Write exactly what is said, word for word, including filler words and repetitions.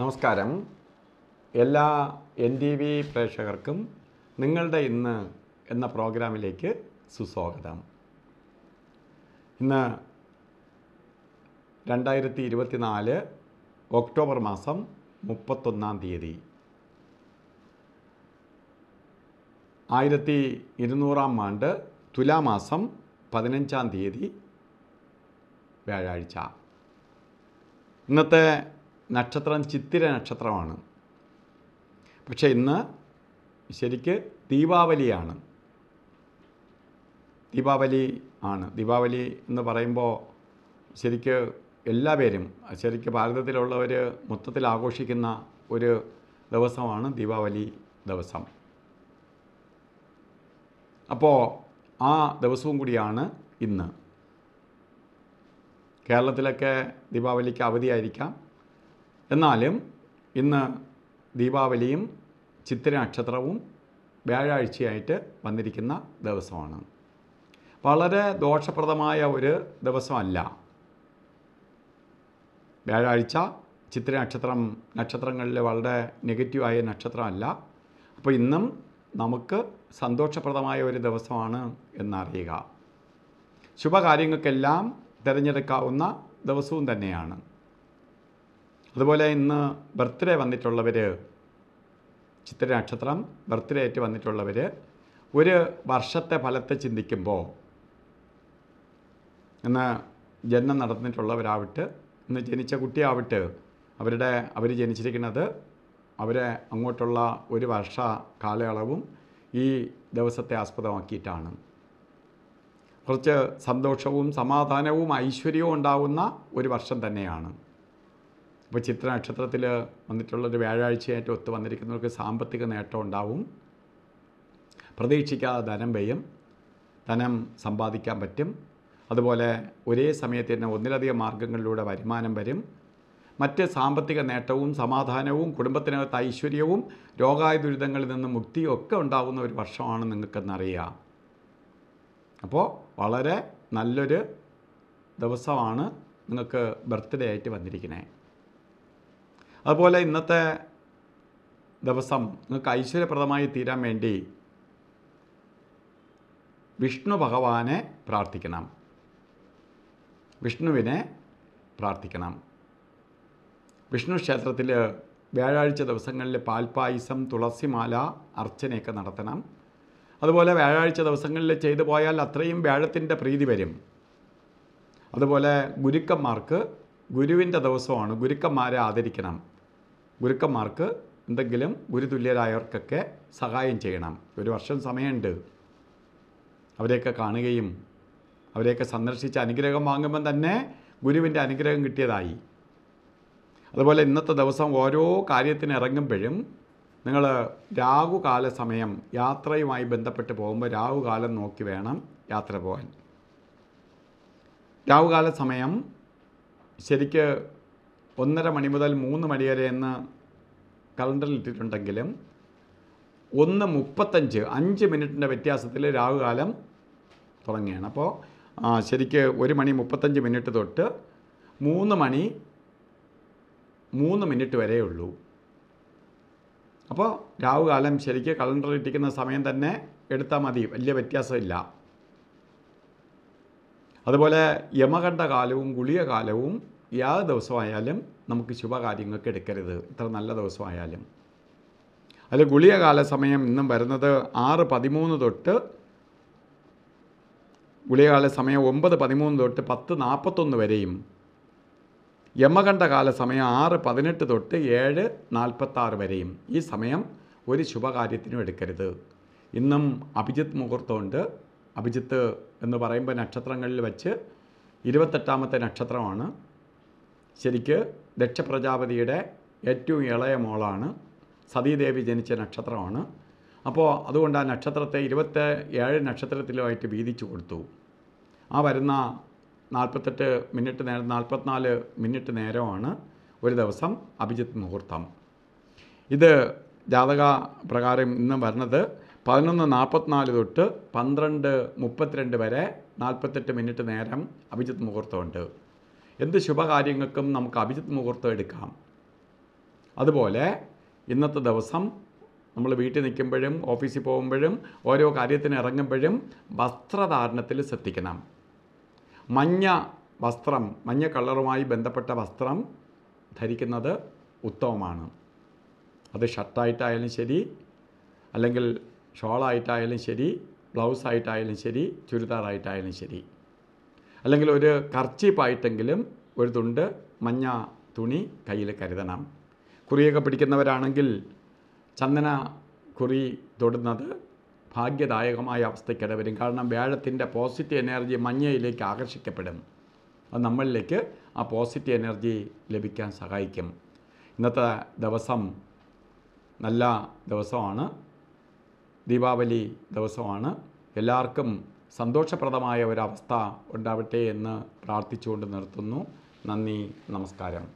നമസ്കാരം എല്ലാ N T V പ്രേക്ഷകർക്കും നിങ്ങളുടെ ഇന്ന് എന്ന പ്രോഗ്രാമിലേക്ക് സുസ്വാഗതം. ഇന്ന് രണ്ടായിരത്തി ഇരുപത്തി നാല് ഒക്ടോബർ മാസം മുപ്പത്തൊന്നാം തീയതി ആയിരത്തി ഇരുന്നൂറാം ആണ്ട് തുലാമാസം പതിനഞ്ചാം തീയതി വ്യാഴാഴ്ച. ഇന്നത്തെ നക്ഷത്രം ചിത്തിര നക്ഷത്രമാണ്. പക്ഷേ ഇന്ന് ശരിക്ക് ദീപാവലിയാണ് ദീപാവലി ആണ് ദീപാവലി എന്ന് പറയുമ്പോൾ ശരിക്ക് എല്ലാവരും ശരിക്ക് ഭാരതത്തിലുള്ളവർ മൊത്തത്തിൽ ആഘോഷിക്കുന്ന ഒരു ദിവസമാണ് ദീപാവലി ദിവസം. അപ്പോൾ ആ ദിവസവും കൂടിയാണ് ഇന്ന്. കേരളത്തിലൊക്കെ ദീപാവലിക്ക് അവധിയായിരിക്കാം, എന്നാലും ഇന്ന് ദീപാവലിയും ചിത്തിര നക്ഷത്രവും വ്യാഴാഴ്ചയായിട്ട് വന്നിരിക്കുന്ന ദിവസമാണ്. വളരെ ദോഷപ്രദമായ ഒരു ദിവസമല്ല വ്യാഴാഴ്ച. ചിത്തിര നക്ഷത്രം നക്ഷത്രങ്ങളിൽ വളരെ നെഗറ്റീവായ നക്ഷത്രമല്ല. അപ്പോൾ ഇന്നും നമുക്ക് സന്തോഷപ്രദമായ ഒരു ദിവസമാണ് എന്നറിയുക. ശുഭകാര്യങ്ങൾക്കെല്ലാം തിരഞ്ഞെടുക്കാവുന്ന ദിവസവും തന്നെയാണ്. അതുപോലെ ഇന്ന് ബർത്ത്ഡേ വന്നിട്ടുള്ളവർ, ചിത്തിര നക്ഷത്രം ബർത്ത്ഡേ ആയിട്ട് വന്നിട്ടുള്ളവർ ഒരു വർഷത്തെ ഫലത്തെ ചിന്തിക്കുമ്പോൾ, ഇന്ന് ജനനം നടന്നിട്ടുള്ളവരാവട്ടെ, ഇന്ന് ജനിച്ച കുട്ടിയാവട്ടെ, അവരുടെ അവർ ജനിച്ചിരിക്കുന്നത് അവരെ അങ്ങോട്ടുള്ള ഒരു വർഷ കാലയളവും ഈ ദിവസത്തെ ആസ്പദമാക്കിയിട്ടാണ്. കുറച്ച് സന്തോഷവും സമാധാനവും ഐശ്വര്യവും ഉണ്ടാകുന്ന ഒരു വർഷം തന്നെയാണ്. അപ്പോൾ ചിത്ര നക്ഷത്രത്തിൽ വന്നിട്ടുള്ളൊരു വ്യാഴാഴ്ചയായിട്ട് ഒത്തു വന്നിരിക്കുന്നവർക്ക് സാമ്പത്തിക നേട്ടം ഉണ്ടാവും. പ്രതീക്ഷിക്കാതെ ധനം വ്യയം ധനം സമ്പാദിക്കാൻ പറ്റും. അതുപോലെ ഒരേ സമയത്ത് തന്നെ ഒന്നിലധികം മാർഗങ്ങളിലൂടെ വരുമാനം വരും. മറ്റ് സാമ്പത്തിക നേട്ടവും സമാധാനവും കുടുംബത്തിനകത്ത് ഐശ്വര്യവും രോഗായ ദുരിതങ്ങളിൽ നിന്ന് മുക്തിയും ഒക്കെ ഉണ്ടാകുന്ന ഒരു വർഷമാണ് നിങ്ങൾക്കെന്നറിയാം. അപ്പോൾ വളരെ നല്ലൊരു ദിവസമാണ് നിങ്ങൾക്ക് ബർത്ത്ഡേ ആയിട്ട് വന്നിരിക്കുന്നത്. അതുപോലെ ഇന്നത്തെ ദിവസം നിങ്ങൾക്ക് ഐശ്വര്യപ്രദമായി തീരാൻ വേണ്ടി വിഷ്ണു ഭഗവാനെ പ്രാർത്ഥിക്കണം, വിഷ്ണുവിനെ പ്രാർത്ഥിക്കണം. വിഷ്ണു ക്ഷേത്രത്തിൽ വ്യാഴാഴ്ച ദിവസങ്ങളിൽ പാൽപ്പായസം, തുളസിമാല, അർച്ചനയൊക്കെ നടത്തണം. അതുപോലെ വ്യാഴാഴ്ച ദിവസങ്ങളിൽ ചെയ്തു പോയാൽ അത്രയും വ്യാഴത്തിൻ്റെ പ്രീതി വരും. അതുപോലെ ഗുരുക്കന്മാർക്ക്, ഗുരുവിൻ്റെ ദിവസമാണ്, ഗുരുക്കന്മാരെ ആദരിക്കണം. ഗുരുക്കന്മാർക്ക് എന്തെങ്കിലും ഗുരുതുല്യരായവർക്കൊക്കെ സഹായം ചെയ്യണം. ഒരു വർഷം സമയമുണ്ട്. അവരെയൊക്കെ കാണുകയും അവരെയൊക്കെ സന്ദർശിച്ച് അനുഗ്രഹം വാങ്ങുമ്പം തന്നെ ഗുരുവിൻ്റെ അനുഗ്രഹം കിട്ടിയതായി. അതുപോലെ ഇന്നത്തെ ദിവസം ഓരോ കാര്യത്തിന് ഇറങ്ങുമ്പോഴും നിങ്ങൾ രാഹുകാല സമയം, യാത്രയുമായി ബന്ധപ്പെട്ട് പോകുമ്പോൾ രാഹുകാലം നോക്കി വേണം യാത്ര പോകാൻ. രാഹുകാല സമയം ശരിക്ക് ഒന്നര മണി മുതൽ മൂന്ന് മണി വരെ എന്ന് കലണ്ടറിൽ ഇട്ടിട്ടുണ്ടെങ്കിലും ഒന്ന് മുപ്പത്തഞ്ച് അഞ്ച് മിനിറ്റിൻ്റെ വ്യത്യാസത്തിൽ രാഹുകാലം തുടങ്ങുകയാണ്. അപ്പോൾ ശരിക്ക് ഒരു മണി മുപ്പത്തഞ്ച് മിനിറ്റ് തൊട്ട് മൂന്ന് മണി മൂന്ന് മിനിറ്റ് വരെയേ ഉള്ളൂ. അപ്പോൾ രാഹുകാലം ശരിക്കും കലണ്ടറിൽ ഇട്ടിക്കുന്ന സമയം തന്നെ എടുത്താൽ മതി, വലിയ വ്യത്യാസമില്ല. അതുപോലെ യമകണ്ഠ കാലവും ഗുളിക കാലവും ഏത് ദിവസമായാലും നമുക്ക് ശുഭകാര്യങ്ങൾക്ക് എടുക്കരുത്, ഇത്ര നല്ല ദിവസമായാലും. അതിൽ ഗുളിക കാല സമയം ഇന്നും വരുന്നത് ആറ് പതിമൂന്ന് തൊട്ട്, ഗുളികകാല സമയം ഒമ്പത് പതിമൂന്ന് തൊട്ട് പത്ത് നാൽപ്പത്തൊന്ന് വരെയും, യമകണ്ഠ കാല സമയം ആറ് പതിനെട്ട് തൊട്ട് ഏഴ് നാൽപ്പത്താറ് വരെയും. ഈ സമയം ഒരു ശുഭകാര്യത്തിനും എടുക്കരുത്. ഇന്നും അഭിജിത്ത് മുഹൂർത്തമുണ്ട്. അഭിജിത്ത് എന്ന് പറയുമ്പോൾ നക്ഷത്രങ്ങളിൽ വച്ച് ഇരുപത്തെട്ടാമത്തെ നക്ഷത്രമാണ്. ശരിക്ക് ദക്ഷപ്രജാപതിയുടെ ഏറ്റവും ഇളയ മോളാണ്, സതീദേവി ജനിച്ച നക്ഷത്രമാണ്. അപ്പോൾ അതുകൊണ്ട് ആ നക്ഷത്രത്തെ ഇരുപത്തി ഏഴ് നക്ഷത്രത്തിലുമായിട്ട് വീതിച്ചു കൊടുത്തു. ആ വരുന്ന നാൽപ്പത്തെട്ട് മിനിറ്റ് നേരം നാൽപ്പത്തിനാല് മിനിറ്റ് നേരമാണ് ഒരു ദിവസം അഭിജിത്ത് മുഹൂർത്തം. ഇത് ജാതക പ്രകാരം ഇന്ന് വരുന്നത് പതിനൊന്ന് നാൽപ്പത്തിനാല് തൊട്ട് പന്ത്രണ്ട് മുപ്പത്തിരണ്ട് വരെ നാൽപ്പത്തെട്ട് മിനിറ്റ് നേരം അഭിജിത്ത് മുഹൂർത്തമുണ്ട്. എന്ത് ശുഭകാര്യങ്ങൾക്കും നമുക്ക് അഭിജിത്ത് മുഹൂർത്തം എടുക്കാം. അതുപോലെ ഇന്നത്തെ ദിവസം നമ്മൾ വീട്ടിൽ നിൽക്കുമ്പോഴും ഓഫീസിൽ പോകുമ്പോഴും ഓരോ കാര്യത്തിന് ഇറങ്ങുമ്പോഴും വസ്ത്രധാരണത്തിൽ ശ്രദ്ധിക്കണം. മഞ്ഞ വസ്ത്രം, മഞ്ഞ കളറുമായി ബന്ധപ്പെട്ട വസ്ത്രം ധരിക്കുന്നത് ഉത്തമമാണ്. അത് ഷർട്ടായിട്ടായാലും ശരി, അല്ലെങ്കിൽ ഷോളായിട്ടായാലും ശരി, ബ്ലൗസായിട്ടായാലും ശരി, ചുരിദാറായിട്ടായാലും ശരി, അല്ലെങ്കിൽ ഒരു കർച്ചീപ്പായിട്ടെങ്കിലും ഒരു തുണ്ട് മഞ്ഞ തുണി കയ്യിൽ കരുതണം. കുറിയൊക്കെ പിടിക്കുന്നവരാണെങ്കിൽ ചന്ദന കുറി തൊടുന്നത് ഭാഗ്യദായകമായ അവസ്ഥയ്ക്കിടവരും. കാരണം വ്യാഴത്തിൻ്റെ പോസിറ്റീവ് എനർജി മഞ്ഞയിലേക്ക് ആകർഷിക്കപ്പെടും. അത് നമ്മളിലേക്ക് ആ പോസിറ്റീവ് എനർജി ലഭിക്കാൻ സഹായിക്കും. ഇന്നത്തെ ദിവസം നല്ല ദിവസമാണ്, ദീപാവലി ദിവസമാണ്. എല്ലാവർക്കും സന്തോഷപ്രദമായ ഒരവസ്ഥ ഉണ്ടാവട്ടെ എന്ന് പ്രാർത്ഥിച്ചുകൊണ്ട് നിർത്തുന്നു. നന്ദി, നമസ്കാരം.